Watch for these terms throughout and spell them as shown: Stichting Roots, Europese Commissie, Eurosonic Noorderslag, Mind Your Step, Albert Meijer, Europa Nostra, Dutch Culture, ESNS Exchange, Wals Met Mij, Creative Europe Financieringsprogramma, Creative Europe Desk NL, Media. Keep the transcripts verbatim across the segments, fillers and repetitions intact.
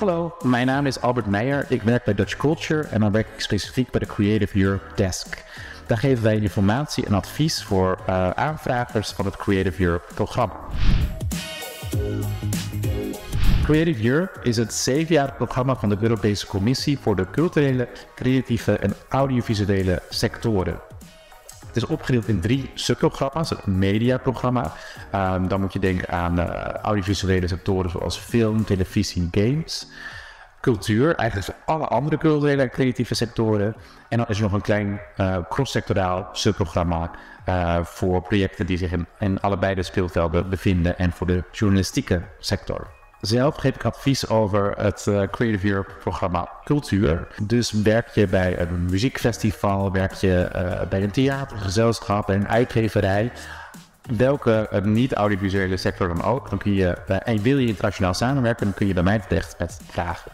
Hallo, mijn naam is Albert Meijer. Ik werk bij Dutch Culture en dan werk ik specifiek bij de Creative Europe Desk. Daar geven wij informatie en advies voor uh, aanvragers van het Creative Europe programma. Creative Europe is het zevenjarig programma van de Europese Commissie voor de culturele, creatieve en audiovisuele sectoren. Het is opgedeeld in drie subprogramma's. Het mediaprogramma. Um, dan moet je denken aan uh, audiovisuele sectoren zoals film, televisie, games. Cultuur, eigenlijk alle andere culturele en creatieve sectoren. En dan is er nog een klein uh, cross-sectoraal subprogramma uh, voor projecten die zich in, in allebei de speelvelden bevinden en voor de journalistieke sector. Zelf geef ik advies over het uh, Creative Europe programma Cultuur. Dus werk je bij een muziekfestival, werk je uh, bij een theatergezelschap, bij een uitgeverij. Welke uh, niet-audiovisuele sector dan ook. Dan kun je, uh, en wil je internationaal samenwerken, dan kun je bij mij terecht met vragen.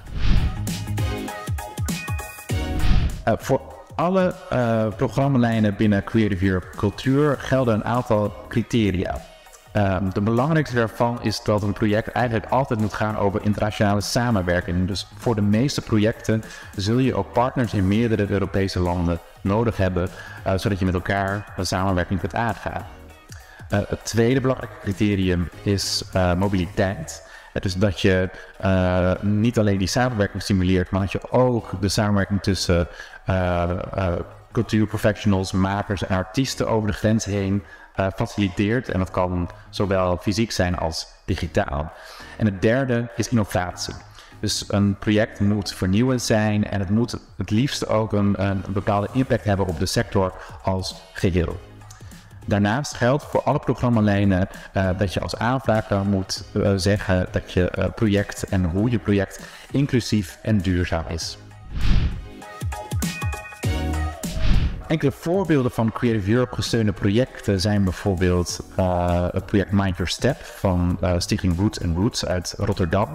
Uh, voor alle uh, programmalijnen binnen Creative Europe Cultuur gelden een aantal criteria. Um, de belangrijkste daarvan is dat een project eigenlijk altijd moet gaan over internationale samenwerking. Dus voor de meeste projecten zul je ook partners in meerdere Europese landen nodig hebben, uh, zodat je met elkaar een samenwerking kunt aangaan. Uh, het tweede belangrijke criterium is uh, mobiliteit. Uh, dus dat je uh, niet alleen die samenwerking stimuleert, maar dat je ook de samenwerking tussen uh, uh, cultuurprofessionals, makers en artiesten over de grens heen Uh, faciliteert. En dat kan zowel fysiek zijn als digitaal. En het derde is innovatie. Dus een project moet vernieuwend zijn en het moet het liefst ook een, een bepaalde impact hebben op de sector als geheel. Daarnaast geldt voor alle programmalijnen uh, dat je als aanvrager moet uh, zeggen dat je uh, project en hoe je project inclusief en duurzaam is. Enkele voorbeelden van Creative Europe gesteunde projecten zijn bijvoorbeeld uh, het project Mind Your Step van uh, Stichting Roots Roots uit Rotterdam.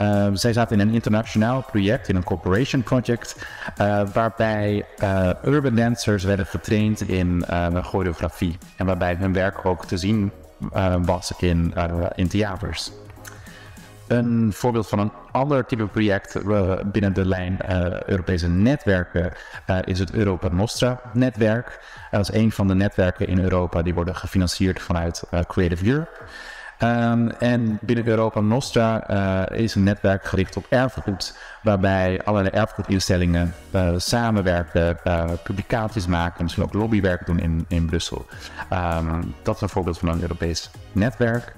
Uh, zij zaten in een internationaal project, in een corporation project, uh, waarbij uh, urban dancers werden getraind in uh, choreografie. En waarbij hun werk ook te zien uh, was in, uh, in theaters. Een voorbeeld van een ander type project binnen de lijn uh, Europese netwerken uh, is het Europa Nostra netwerk. Dat is een van de netwerken in Europa die worden gefinancierd vanuit uh, Creative Europe. Um, en binnen Europa Nostra uh, is een netwerk gericht op erfgoed, waarbij allerlei erfgoedinstellingen uh, samenwerken, uh, publicaties maken en misschien ook lobbywerk doen in, in Brussel. Um, dat is een voorbeeld van een Europees netwerk.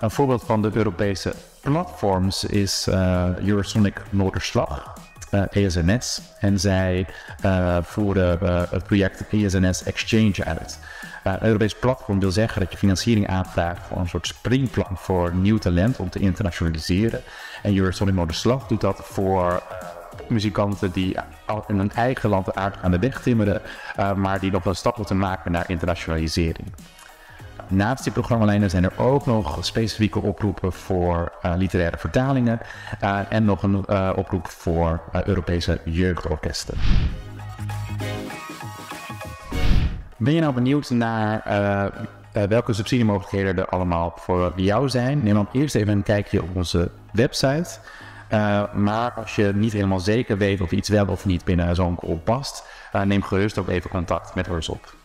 Een voorbeeld van de Europese platforms is uh, Eurosonic Noorderslag, uh, E S N S. En zij uh, voeren uh, het project E S N S Exchange uit. Uh, een Europees platform wil zeggen dat je financiering aanvraagt voor een soort springplan voor nieuw talent om te internationaliseren. En Eurosonic Noorderslag doet dat voor uh, muzikanten die in hun eigen land de aardig aan de weg timmeren, uh, maar die nog wel stappen te maken naar internationalisering. Naast die programmalijnen zijn er ook nog specifieke oproepen voor uh, literaire vertalingen uh, en nog een uh, oproep voor uh, Europese jeugdorkesten. Ben je nou benieuwd naar uh, uh, welke subsidiemogelijkheden er allemaal voor jou zijn? Neem dan eerst even een kijkje op onze website. Uh, maar als je niet helemaal zeker weet of iets wel of niet binnen zo'n call past, uh, neem gerust ook even contact met ons op.